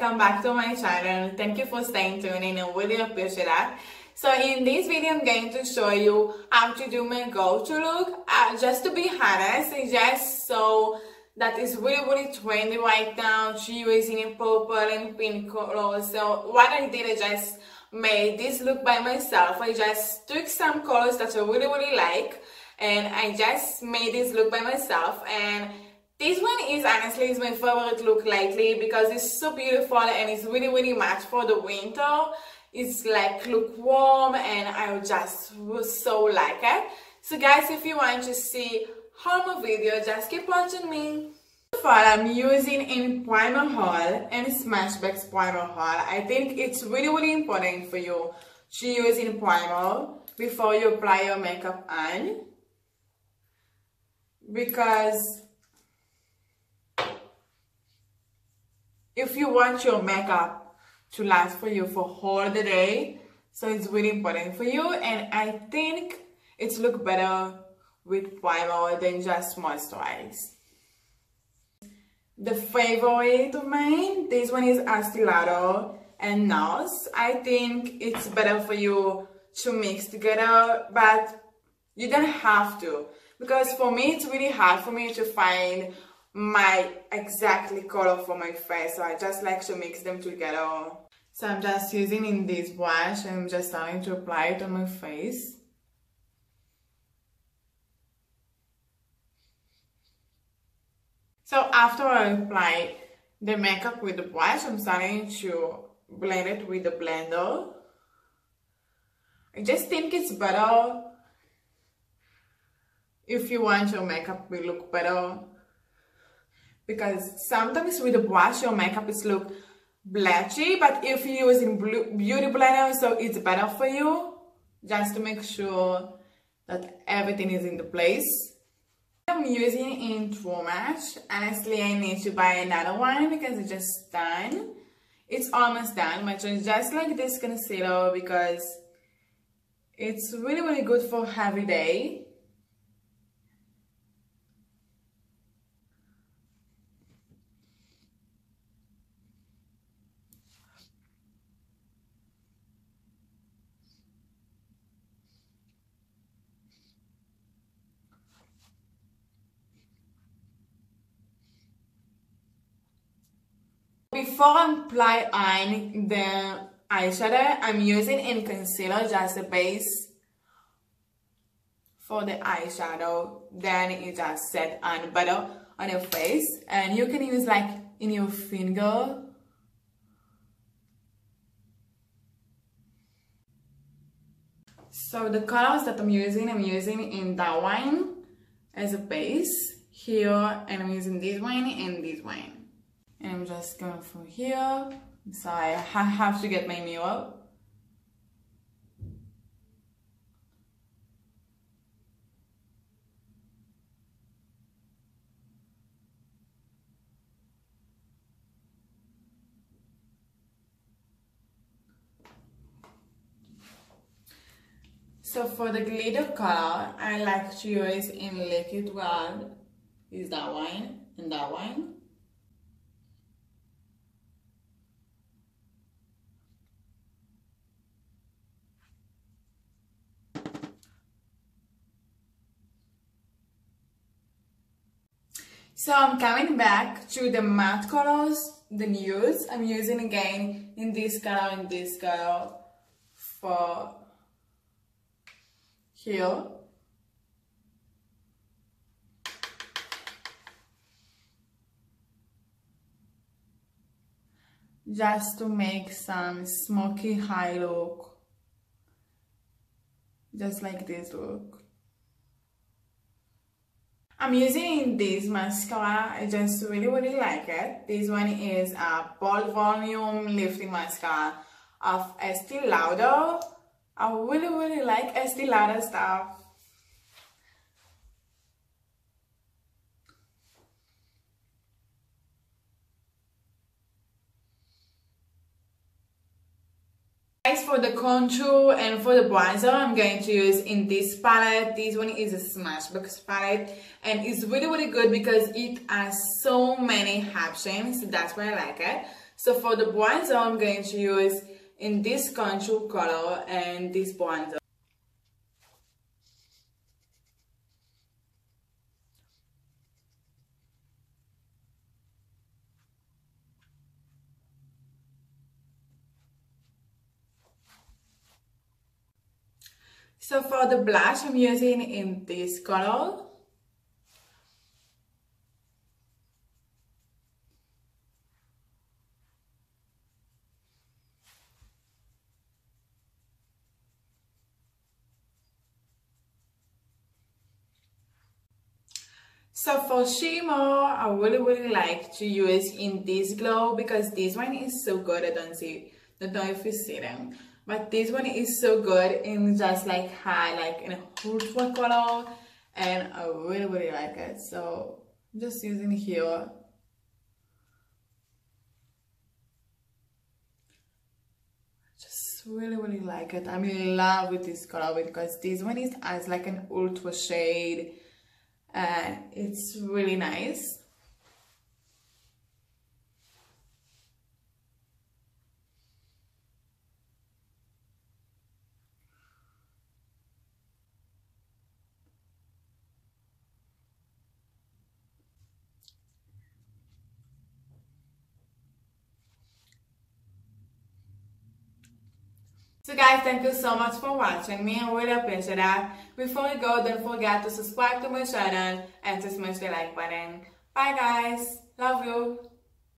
welcome back to my channel. Thank you for staying tuned and I really appreciate that. So in this video, I'm going to show you how to do my go-to look. Just to be honest, it's just so that is really trendy right now. She was in a purple and pink color. So what I did, I just made this look by myself. I just took some colors that I really like, and I just made this look by myself. And this one is honestly my favorite look lately because it's so beautiful and it's really much for the winter. It's like look warm and I just so like it. So guys, if you want to see home video, just keep watching me. So far I'm using in primer haul and Smashbox primer haul. I think it's really important for you to use in primer before you apply your makeup on, because if you want your makeup to last for you for whole the day, so it's really important for you. And I think it's look better with primer than just moisturize. The favorite of mine, this one is Estee Lauder and Nars. I think it's better for you to mix together, but you don't have to, because for me it's really hard for me to find my exactly color for my face, so I just like to mix them together. So I'm just using in this brush and I'm just starting to apply it on my face. So after I apply the makeup with the brush, I'm starting to blend it with the blender. I just think it's better if you want your makeup to look better, because sometimes with the brush your makeup is look blotchy, but if you're using beauty blender, so it's better for you, just to make sure that everything is in the place. I'm using in True Match. Honestly, I need to buy another one because it's just done. It's almost done. My choice just like this concealer because it's really good for every day. Before I apply on the eyeshadow, I'm using in concealer just a base for the eyeshadow, then it just set on better on your face, and you can use like in your finger. So the colors that I'm using in that one as a base here, and I'm using this one and this one. And I'm just going from here, so I have to get my mirror. So for the glitter color, I like to use in liquid gold, is that one and that one. So I'm coming back to the matte colors, the nudes. I'm using again in this color and this color for here. Just to make some smoky high look. Just like this look. I'm using this mascara, I just really like it. This one is a bold volume lifting mascara of Estee Lauder. I really like Estee Lauder stuff. As for the contour and for the bronzer, I'm going to use in this palette. This one is a Smashbox palette and it's really good because it has so many options, so that's why I like it. So for the bronzer, I'm going to use in this contour color and this bronzer. So for the blush, I'm using in this color. So for shimmer, I really like to use in this glow because this one is so good. I don't know if you see them, but this one is so good in just like highlight, like in a ultra color, and I really like it. So I'm just using here. Just really like it. I'm in love with this color because this one is as like an ultra shade. It's really nice. So guys, thank you so much for watching me. I really appreciate that. Before we go, don't forget to subscribe to my channel and to smash the like button. Bye guys, love you.